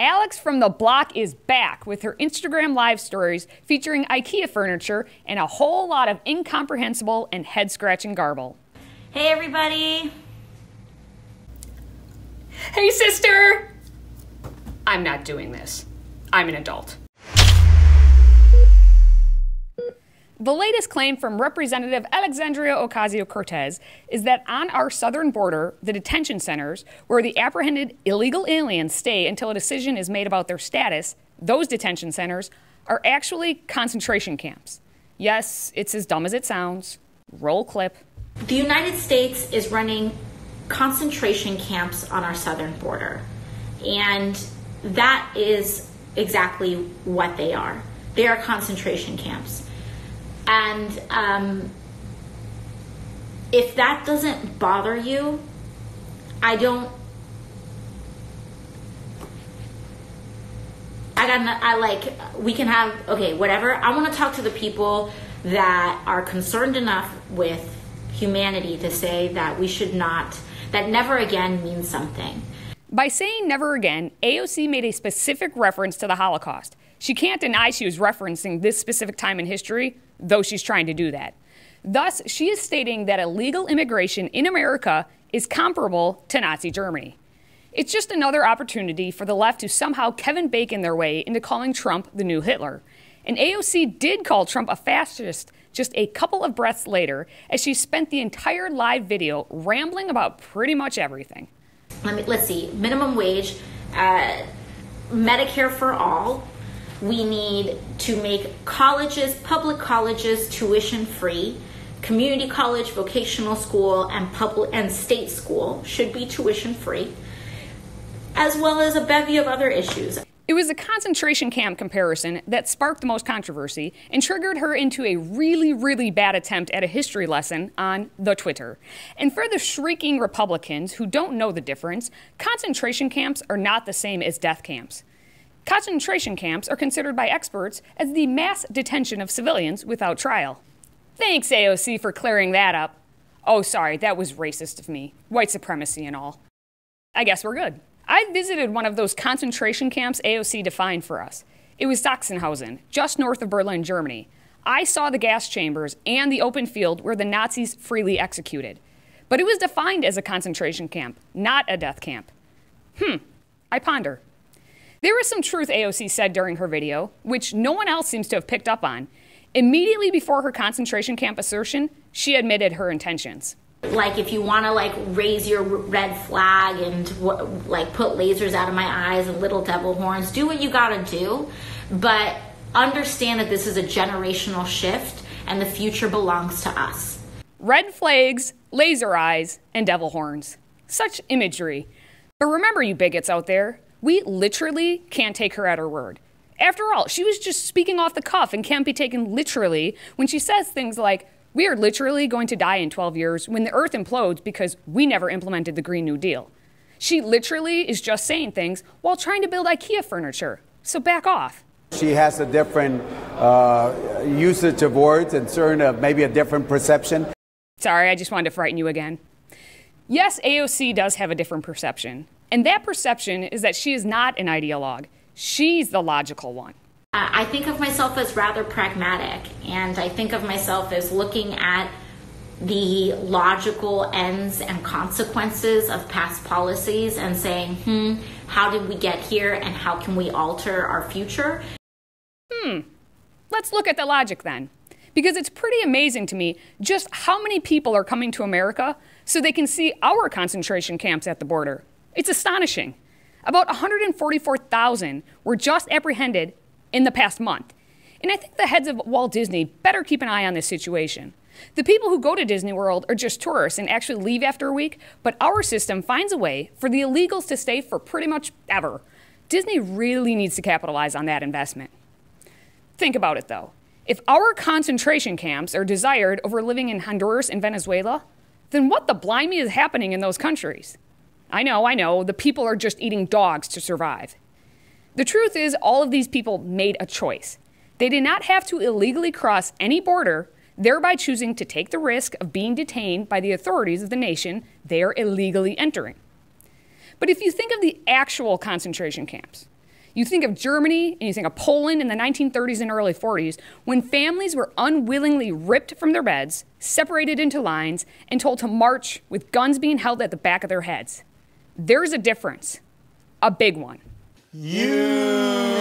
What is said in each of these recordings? Alex from the block is back with her Instagram live stories featuring IKEA furniture and a whole lot of incomprehensible and head-scratching garble. Hey, everybody. Hey, sister. I'm not doing this. I'm an adult. The latest claim from Representative Alexandria Ocasio-Cortez is that on our southern border, the detention centers, where the apprehended illegal aliens stay until a decision is made about their status, those detention centers are actually concentration camps. Yes, it's as dumb as it sounds. Roll clip. The United States is running concentration camps on our southern border, and that is exactly what they are. They are concentration camps. And if that doesn't bother you, we can have, okay, whatever. I want to talk to the people that are concerned enough with humanity to say that we should not, that never again means something. By saying never again, AOC made a specific reference to the Holocaust. She can't deny she was referencing this specific time in history, though she's trying to do that. Thus, she is stating that illegal immigration in America is comparable to Nazi Germany. It's just another opportunity for the left to somehow Kevin Bacon their way into calling Trump the new Hitler. And AOC did call Trump a fascist just a couple of breaths later, as she spent the entire live video rambling about pretty much everything. Let's see, minimum wage, Medicare for all. We need to make colleges, public colleges, tuition free. Community college, vocational school, and public and state school should be tuition free, as well as a bevy of other issues. It was the concentration camp comparison that sparked the most controversy and triggered her into a really, really bad attempt at a history lesson on the Twitter. And for the shrieking Republicans who don't know the difference, concentration camps are not the same as death camps. Concentration camps are considered by experts as the mass detention of civilians without trial. Thanks, AOC, for clearing that up. Oh, sorry, that was racist of me. White supremacy and all. I guess we're good. I visited one of those concentration camps AOC defined for us. It was Sachsenhausen, just north of Berlin, Germany. I saw the gas chambers and the open field where the Nazis freely executed. But it was defined as a concentration camp, not a death camp. I ponder. There was some truth AOC said during her video, which no one else seems to have picked up on. Immediately before her concentration camp assertion, she admitted her intentions. Like, if you want to, like, raise your red flag and, like, put lasers out of my eyes and little devil horns, do what you gotta do, but understand that this is a generational shift and the future belongs to us. Red flags, laser eyes, and devil horns. Such imagery. But remember, you bigots out there, we literally can't take her at her word. After all, she was just speaking off the cuff and can't be taken literally when she says things like, we are literally going to die in 12 years when the earth implodes because we never implemented the Green New Deal. She literally is just saying things while trying to build IKEA furniture, so back off. She has a different usage of words and certain, maybe a different perception. Sorry, I just wanted to frighten you again. Yes, AOC does have a different perception. And that perception is that she is not an ideologue. She's the logical one. I think of myself as rather pragmatic, and I think of myself as looking at the logical ends and consequences of past policies and saying, how did we get here and how can we alter our future? Let's look at the logic then. Because it's pretty amazing to me just how many people are coming to America so they can see our concentration camps at the border. It's astonishing. About 144,000 were just apprehended in the past month. And I think the heads of Walt Disney better keep an eye on this situation. The people who go to Disney World are just tourists and actually leave after a week, but our system finds a way for the illegals to stay for pretty much ever. Disney really needs to capitalize on that investment. Think about it though. If our concentration camps are desired over living in Honduras and Venezuela, then what the blimey is happening in those countries? I know, the people are just eating dogs to survive. The truth is, all of these people made a choice. They did not have to illegally cross any border, thereby choosing to take the risk of being detained by the authorities of the nation they are illegally entering. But if you think of the actual concentration camps, You think of Germany and you think of Poland in the 1930s and early 40s, when families were unwillingly ripped from their beds, separated into lines, and told to march with guns being held at the back of their heads. There's a difference. A big one. Huge.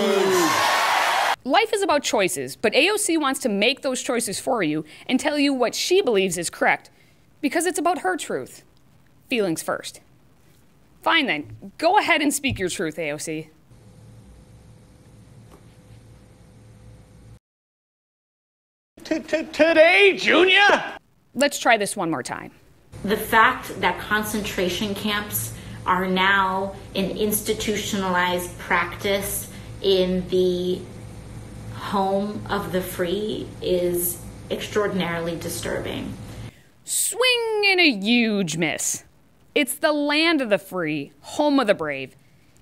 Life is about choices, but AOC wants to make those choices for you and tell you what she believes is correct, because it's about her truth. Feelings first. Fine then, go ahead and speak your truth, AOC. Today, Junior? Let's try this one more time. The fact that concentration camps are now an institutionalized practice in the home of the free is extraordinarily disturbing. Swing and a huge miss. It's the land of the free, home of the brave.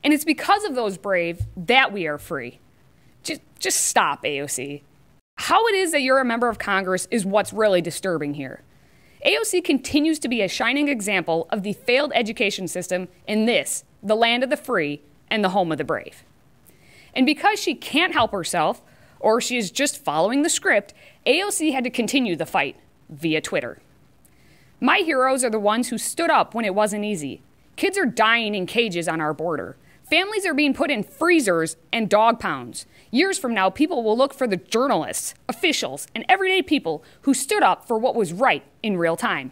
And it's because of those brave that we are free. Just stop, AOC. How it is that you're a member of Congress is what's really disturbing here. AOC continues to be a shining example of the failed education system in this, the land of the free and the home of the brave. And because she can't help herself, or she is just following the script, AOC had to continue the fight via Twitter. My heroes are the ones who stood up when it wasn't easy. Kids are dying in cages on our border. Families are being put in freezers and dog pounds. Years from now, people will look for the journalists, officials, and everyday people who stood up for what was right in real time.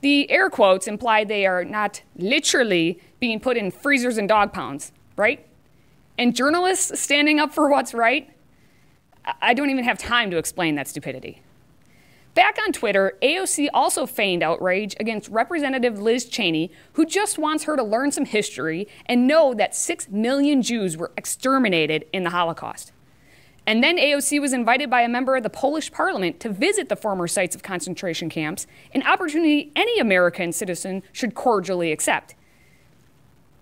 The air quotes imply they are not literally being put in freezers and dog pounds, right? And journalists standing up for what's right? I don't even have time to explain that stupidity. Back on Twitter, AOC also feigned outrage against Representative Liz Cheney, who just wants her to learn some history and know that 6 million Jews were exterminated in the Holocaust. And then AOC was invited by a member of the Polish parliament to visit the former sites of concentration camps, an opportunity any American citizen should cordially accept.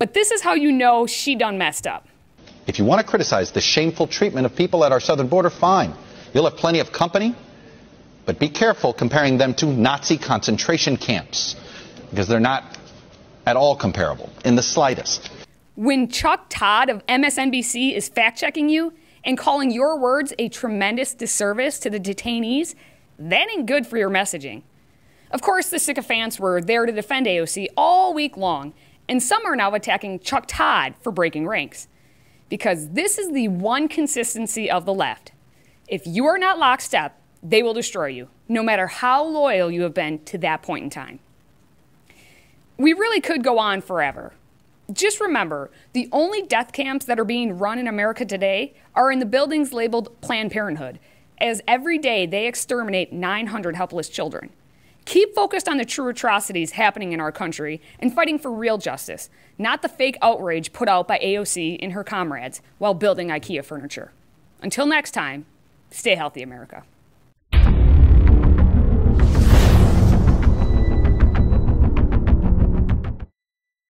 But this is how you know she done messed up. If you want to criticize the shameful treatment of people at our southern border, fine. You'll have plenty of company. But be careful comparing them to Nazi concentration camps, because they're not at all comparable, in the slightest. When Chuck Todd of MSNBC is fact-checking you and calling your words a tremendous disservice to the detainees, that ain't good for your messaging. Of course, the sycophants were there to defend AOC all week long, and some are now attacking Chuck Todd for breaking ranks. Because this is the one consistency of the left. If you are not lockstep, they will destroy you, no matter how loyal you have been to that point in time. We really could go on forever. Just remember, the only death camps that are being run in America today are in the buildings labeled Planned Parenthood, as every day they exterminate 900 helpless children. Keep focused on the true atrocities happening in our country and fighting for real justice, not the fake outrage put out by AOC and her comrades while building IKEA furniture. Until next time, stay healthy, America.